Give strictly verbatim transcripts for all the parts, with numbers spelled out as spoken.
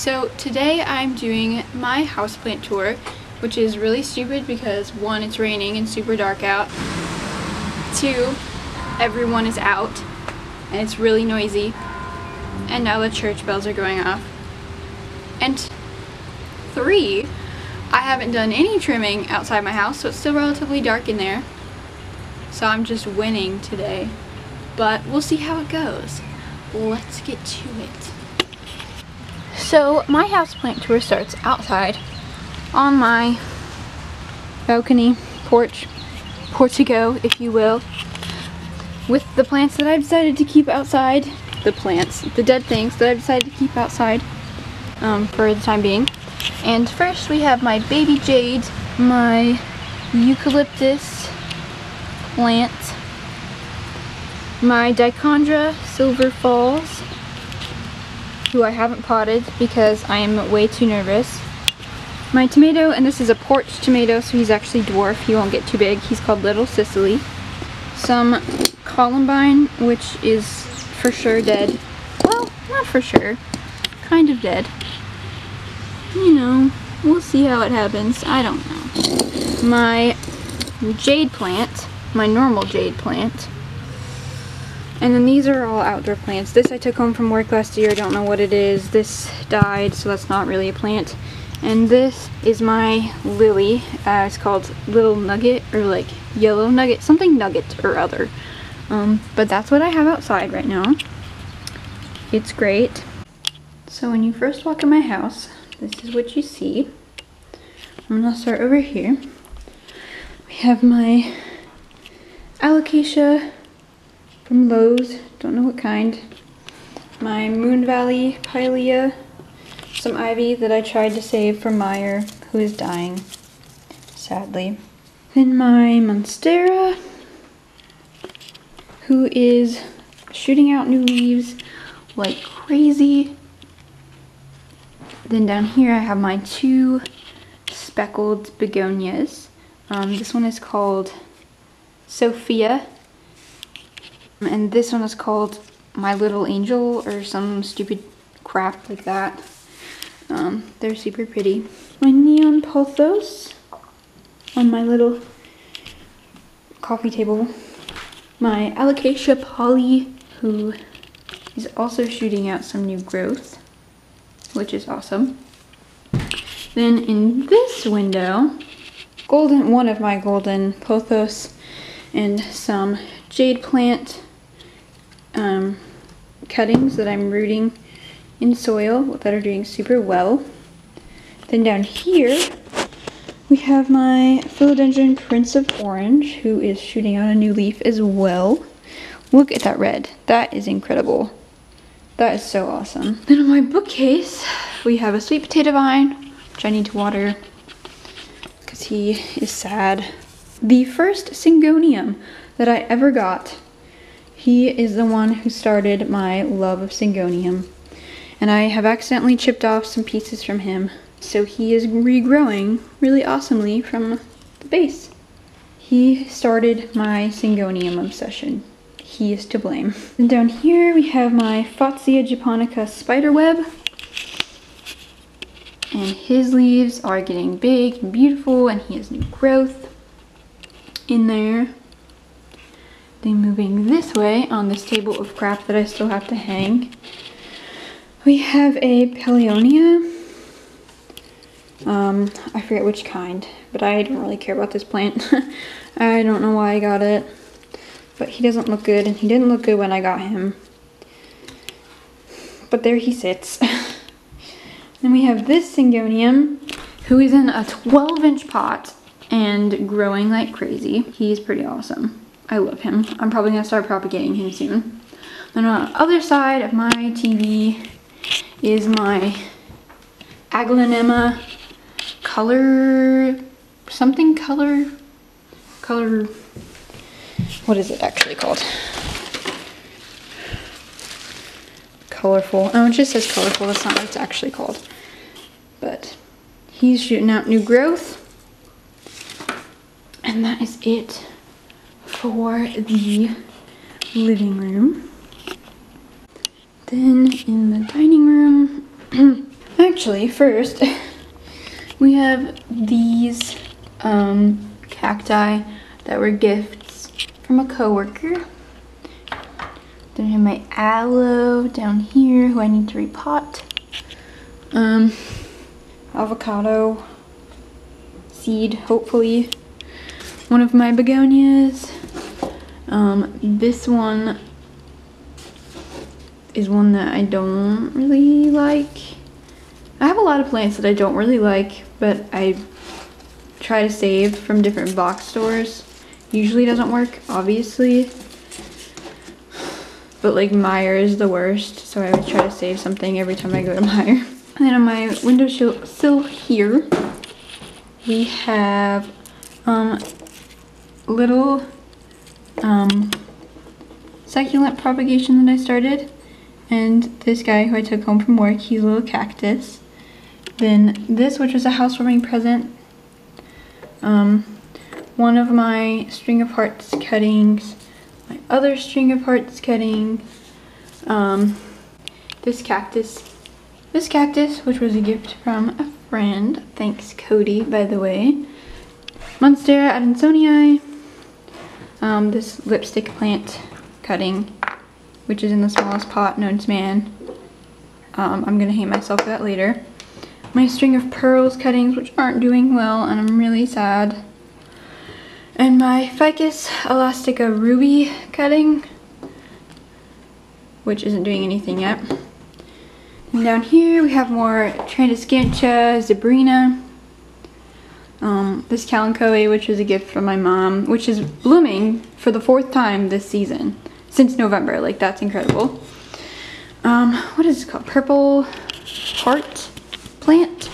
So today I'm doing my houseplant tour, which is really stupid because one, it's raining and super dark out. Two, everyone is out and it's really noisy. And now the church bells are going off. And three, I haven't done any trimming outside my house, so it's still relatively dark in there. So I'm just winning today. But we'll see how it goes. Let's get to it. So my houseplant tour starts outside on my balcony, porch, portico if you will, with the plants that I decided to keep outside. The plants, the dead things that I decided to keep outside um, for the time being. And first we have my baby jade, my eucalyptus plant, my Dichondra Silver Falls, who I haven't potted because I am way too nervous. My tomato, and this is a porch tomato, so he's actually dwarf, he won't get too big. He's called Little Sicily. Some columbine, which is for sure dead. Well, not for sure. Kind of dead. You know, we'll see how it happens. I don't know. My jade plant, my normal jade plant. And then these are all outdoor plants. This I took home from work last year. I don't know what it is. This died, so that's not really a plant. And this is my lily. Uh, it's called Little Nugget, or like Yellow Nugget, something nugget or other. Um, but that's what I have outside right now. It's great. So when you first walk in my house, this is what you see. I'm gonna start over here. We have my Alocasia from Lowe's, don't know what kind. My Moon Valley Pilea, some ivy that I tried to save for Meijer, who is dying, sadly. Then my Monstera, who is shooting out new leaves like crazy. Then down here I have my two speckled begonias. Um, this one is called Sophia. And this one is called My Little Angel or some stupid crap like that. Um, they're super pretty. My neon pothos on my little coffee table. My Alocasia Polly, who is also shooting out some new growth, which is awesome. Then in this window, golden, one of my golden pothos and some jade plant. Um, cuttings that I'm rooting in soil that are doing super well. Then down here we have my Philodendron Prince of Orange, who is shooting out a new leaf as well. Look at that red. That is incredible. That is so awesome. Then on my bookcase we have a sweet potato vine, which I need to water because he is sad. The first Syngonium that I ever got. He is the one who started my love of Syngonium, and I have accidentally chipped off some pieces from him, so he is regrowing really awesomely from the base. He started my Syngonium obsession. He is to blame. And down here we have my Fatsia japonica spiderweb, and his leaves are getting big and beautiful, and he has new growth in there. Then moving this way on this table of crap that I still have to hang, we have a Peperomia. Um, I forget which kind, but I don't really care about this plant. I don't know why I got it, but he doesn't look good, and he didn't look good when I got him. But there he sits. Then we have this Syngonium, who is in a twelve inch pot and growing like crazy. He's pretty awesome. I love him. I'm probably gonna start propagating him soon. Then on the other side of my T V is my Aglaonema color, something color, color, what is it actually called? Colorful. Oh, it just says colorful. That's not what it's actually called. But he's shooting out new growth. And that is it for the living room. Then in the dining room, actually actually, first, we have these um, cacti that were gifts from a coworker. Then I have my aloe down here, who I need to repot. Um, avocado seed, hopefully. One of my begonias. Um, this one is one that I don't really like. I have a lot of plants that I don't really like, but I try to save from different box stores. Usually doesn't work, obviously. But like Meijer is the worst, so I would try to save something every time I go to Meijer. And then on my windowsill here, we have um, little um, succulent propagation that I started. And this guy who I took home from work, he's a little cactus. Then this, which was a housewarming present. Um, one of my string of hearts cuttings. My other string of hearts cutting. Um, this cactus. This cactus, which was a gift from a friend. Thanks, Cody, by the way. Monstera Adansonii. Um, this lipstick plant cutting, which is in the smallest pot known to man. Um, I'm gonna hate myself for that later. My string of pearls cuttings, which aren't doing well, and I'm really sad. And my Ficus elastica ruby cutting, which isn't doing anything yet. And down here we have more Tradescantia Zebrina. Um, this Kalanchoe, which was a gift from my mom, which is blooming for the fourth time this season. Since November, like that's incredible. Um, what is it called? Purple heart plant.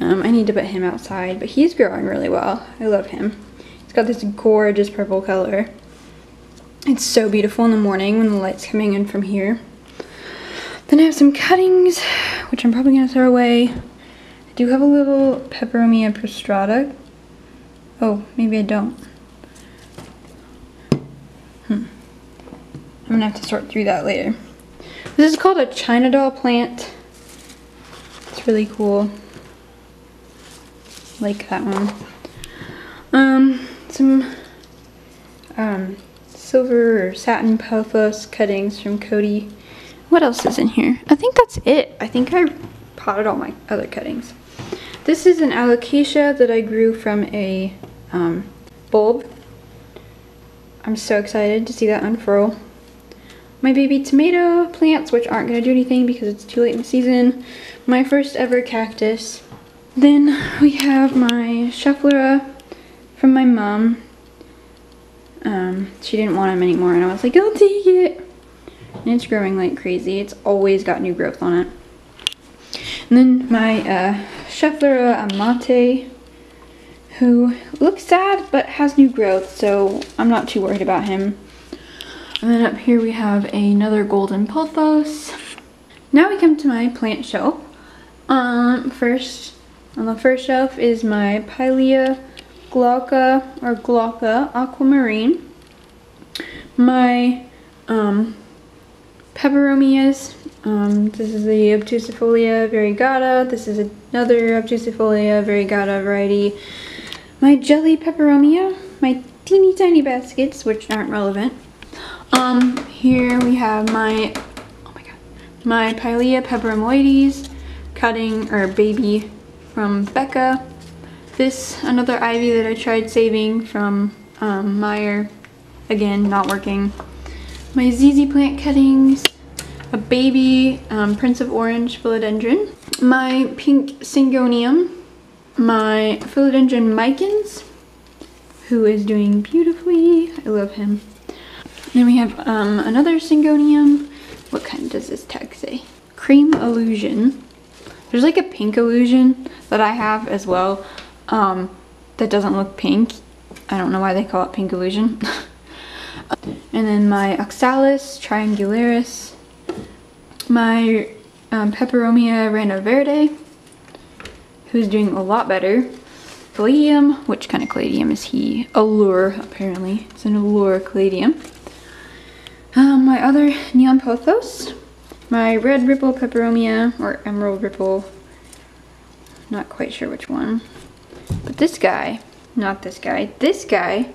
Um, I need to put him outside, but he's growing really well. I love him. He's got this gorgeous purple color. It's so beautiful in the morning when the light's coming in from here. Then I have some cuttings, which I'm probably gonna throw away. I do have a little Peperomia prostrata. Oh, maybe I don't. Hmm. I'm gonna have to sort through that later. This is called a China doll plant. It's really cool. I like that one. Um, some um, silver or satin pothos cuttings from Cody. What else is in here? I think that's it. I think I potted all my other cuttings. This is an alocasia that I grew from a um, bulb. I'm so excited to see that unfurl. My baby tomato plants, which aren't gonna do anything because it's too late in the season. My first ever cactus. Then we have my Schefflera from my mom. Um, she didn't want them anymore and I was like, I'll take it. And it's growing like crazy. It's always got new growth on it. And then my uh, Schefflera Amate, who looks sad but has new growth, so I'm not too worried about him. And then up here we have another golden pothos. Now we come to my plant shelf. Um, first, on the first shelf is my Pilea Glauca, or Glauca aquamarine. My um, Peperomias. Um, this is the Obtusifolia variegata. This is another Obtusifolia variegata variety. My jelly Peperomia. My teeny tiny baskets, which aren't relevant. Um, here we have my, oh my god, my Pilea Peperomioides cutting, or baby, from Becca. This, another ivy that I tried saving from um, Meijer, again, not working. My Z Z plant cuttings, a baby um, Prince of Orange Philodendron, my pink Syngonium, my Philodendron Mikans, who is doing beautifully, I love him. Then we have um, another Syngonium. What kind does this tag say? Cream Illusion. There's like a pink illusion that I have as well um, that doesn't look pink. I don't know why they call it pink illusion. And then my Oxalis Triangularis. My um, Peperomia Rana Verde, who's doing a lot better. Caladium, which kind of caladium is he? Allure, apparently. It's an allure caladium. Um, my other neon pothos, my red ripple peperomia, or emerald ripple Not quite sure which one. But this guy, not this guy, this guy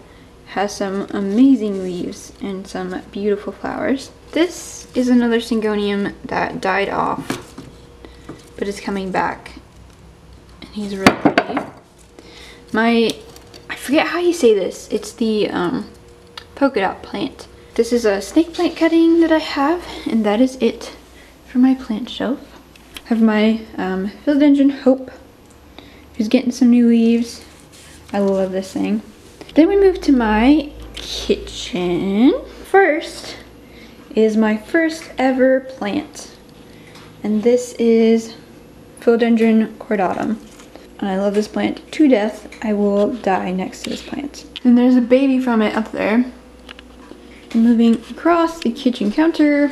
has some amazing leaves and some beautiful flowers. This is another Syngonium that died off, but is coming back. And he's really pretty. My, I forget how you say this. It's the um, polka dot plant. This is a snake plant cutting that I have, and that is it for my plant shelf. I have my um, Philodendron Hope, who's getting some new leaves. I love this thing. Then we move to my kitchen. First is my first ever plant, and this is Philodendron cordatum. And I love this plant to death. I will die next to this plant. And there's a baby from it up there. And moving across the kitchen counter,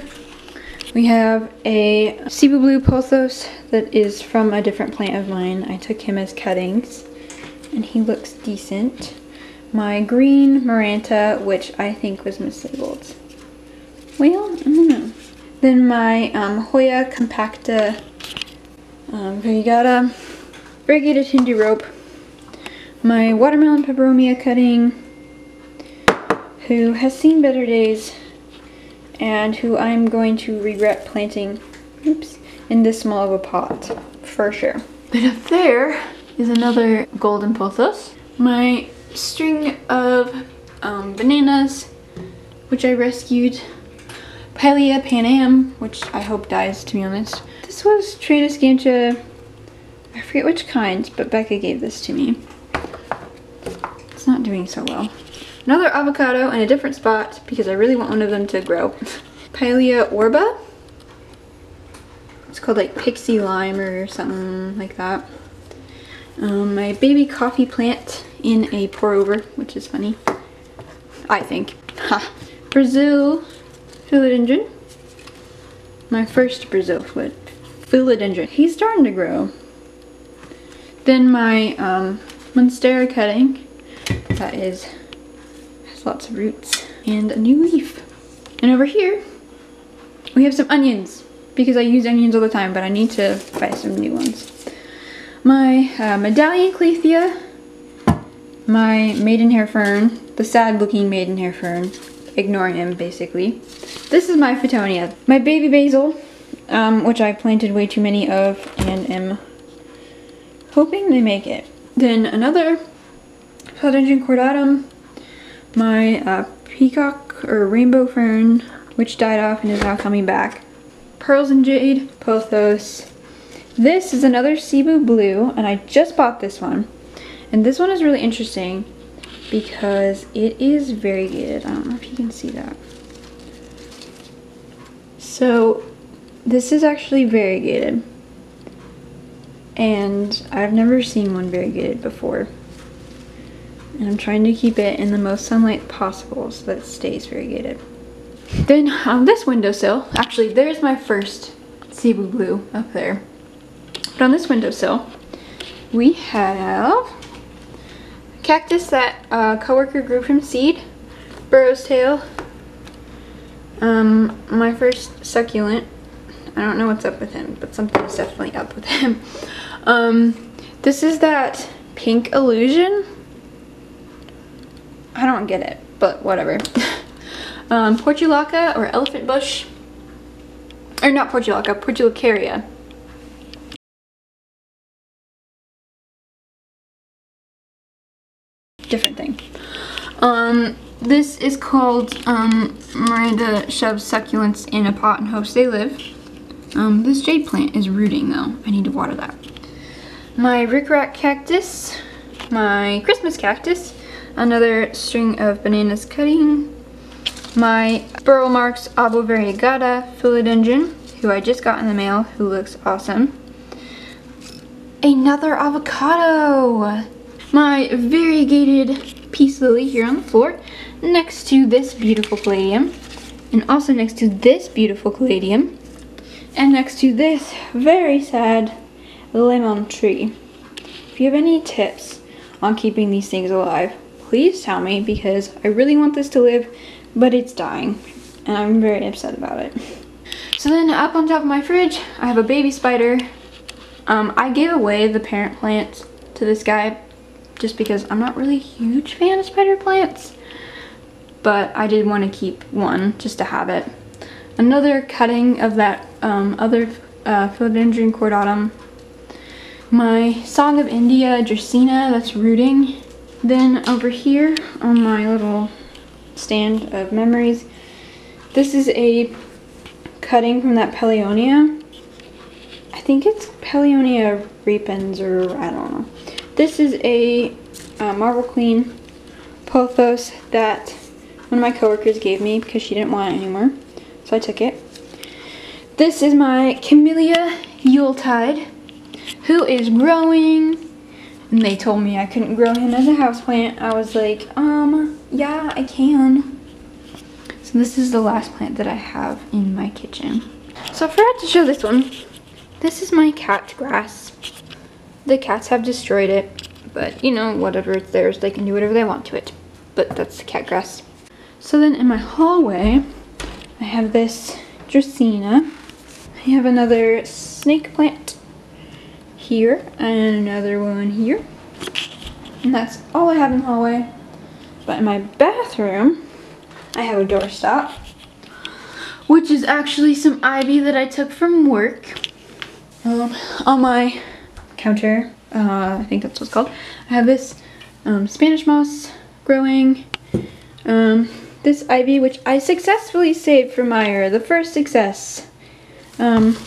we have a Cebu blue pothos that is from a different plant of mine. I took him as cuttings, and he looks decent. My green Maranta, which I think was mislabeled. Well, I don't know. Then my um, Hoya Compacta um, Vigata, variegated Hindu rope. My Watermelon peperomia cutting, who has seen better days, and who I'm going to regret planting, oops, in this small of a pot, for sure. But up there is another Golden Pothos. My string of um, bananas, which I rescued. Pilea Pan Am, which I hope dies, to be honest. This was Tradescantia, I forget which kind, but Becca gave this to me. It's not doing so well. Another avocado in a different spot because I really want one of them to grow. Pilea Orba. It's called like Pixie Lime or something like that. Um, my baby coffee plant in a pour over, which is funny, I think. Ha. Brazil Philodendron. My first Brazil Philodendron. He's starting to grow. Then my um, Monstera cutting. That is, has lots of roots and a new leaf. And over here, we have some onions because I use onions all the time, but I need to buy some new ones. My uh, Medallion Calathea. My Maidenhair fern. The sad looking Maidenhair fern. Ignore him, basically. This is my Phytonia. My baby basil, um, which I planted way too many of and am hoping they make it. Then another Philodendron cordatum, my uh, peacock or rainbow fern, which died off and is now coming back. Pearls and jade, pothos. This is another Cebu blue, and I just bought this one. And this one is really interesting because it is variegated. I don't know if you can see that. So this is actually variegated, and I've never seen one variegated before, and I'm trying to keep it in the most sunlight possible so that it stays variegated. Then on this windowsill, actually there's my first Cebu blue up there, but on this windowsill we have cactus that a coworker grew from seed, burrow's tail, um, my first succulent. I don't know what's up with him, but something's definitely up with him. Um, this is that pink illusion. I don't get it, but whatever. um, Portulaca, or elephant bush, or not Portulaca, Portulacaria. Different thing. Um, this is called um, Miranda shoves succulents in a pot and hopes they live. Um, this jade plant is rooting though. I need to water that. My rickrack cactus, my Christmas cactus, another string of bananas cutting, my Burl Marx Obovariegata Philodendron, who I just got in the mail, who looks awesome. Another avocado! My variegated peace lily here on the floor, next to this beautiful caladium, and also next to this beautiful caladium, and next to this very sad lemon tree. If you have any tips on keeping these things alive, please tell me, because I really want this to live, but it's dying, and I'm very upset about it. So then up on top of my fridge, I have a baby spider Um, I gave away the parent plants to this guy just because I'm not really a huge fan of spider plants, but I did want to keep one just to have it. Another cutting of that um, other uh, Philodendron cordatum. My Song of India Dracaena, that's rooting. Then over here on my little stand of memories, this is a cutting from that Peleonia. I think it's Peleonia repens, or I don't know. This is a uh, Marble Queen Pothos that one of my coworkers gave me because she didn't want it anymore, so I took it. This is my Camellia Yuletide, who is growing, and they told me I couldn't grow him as a houseplant. I was like, um, yeah, I can. So this is the last plant that I have in my kitchen. So I forgot to show this one. This is my cat grass. The cats have destroyed it, but you know, whatever, it's theirs. They can do whatever they want to it, but that's the cat grass. So then in my hallway, I have this Dracaena. I have another snake plant here and another one here, and that's all I have in the hallway. But in my bathroom I have a doorstop, which is actually some ivy that I took from work. Um, on my counter, uh, I think that's what's called, I have this um, Spanish moss growing, um, this ivy, which I successfully saved from Meijer, the first success, um,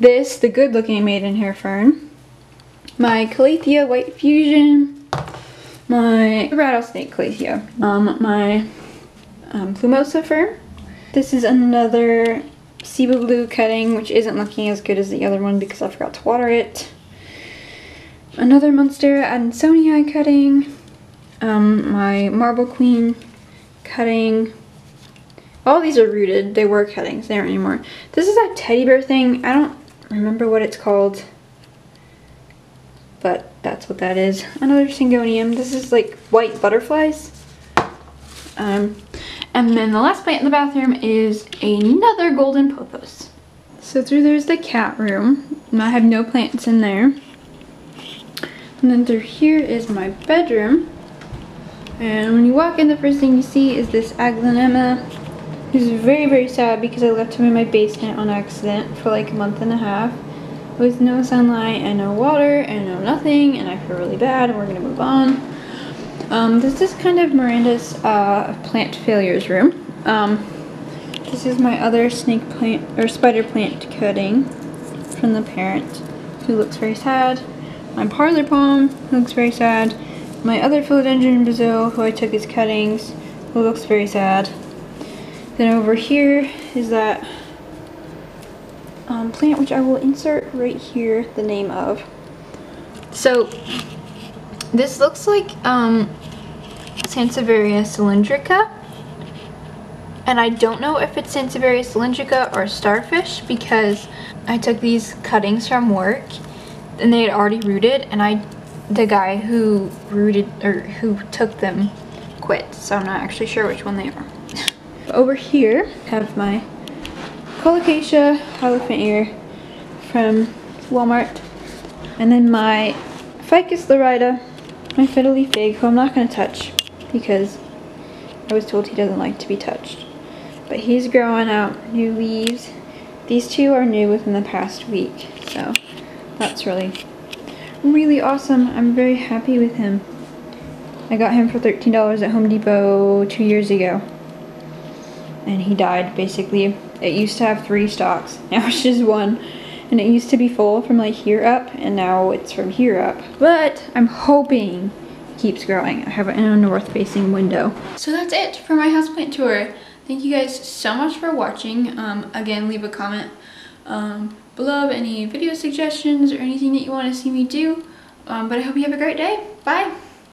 this, the good looking Maidenhair fern, my Calathea white fusion, my rattlesnake Calathea, um, my um, plumosa fern. This is another Cebu blue cutting, which isn't looking as good as the other one because I forgot to water it. Another Monstera Adansonii cutting, um, my Marble Queen cutting. All these are rooted. They were cuttings, they aren't anymore. This is that teddy bear thing. I don't remember what it's called, but that's what that is. Another Syngonium. This is like white butterflies. Um, and then the last plant in the bathroom is another Golden Pothos. So through there's the cat room, and I have no plants in there. And then through here is my bedroom. And when you walk in, the first thing you see is this Aglaonema, who's very, very sad because I left him in my basement on accident for like a month and a half with no sunlight and no water and no nothing, and I feel really bad, and we're gonna move on. Um, this is kind of Miranda's uh, plant failures room. Um, this is my other snake plant, or spider plant cutting from the parent, who looks very sad. My parlor palm, who looks very sad. My other Philodendron Brazil, who I took his cuttings, who looks very sad. Then over here is that um, plant, which I will insert right here the name of. So this looks like um, Sansevieria cylindrica, and I don't know if it's Sansevieria cylindrica or starfish because I took these cuttings from work and they had already rooted, and I, the guy who rooted or who took them quit, so I'm not actually sure which one they are. Over here I have my Colocasia elephant ear from Walmart, and then my Ficus lirida, my fiddly fig, who I'm not going to touch because I was told he doesn't like to be touched. But he's growing out new leaves. These two are new within the past week, so that's really, really awesome. I'm very happy with him. I got him for thirteen dollars at Home Depot two years ago, and he died basically. It used to have three stalks, now it's just one. And it used to be full from like here up, and now it's from here up. But I'm hoping it keeps growing. I have it in a north facing window. So that's it for my houseplant tour. Thank you guys so much for watching. Um, again, leave a comment um, below of any video suggestions or anything that you want to see me do. Um, but I hope you have a great day. Bye.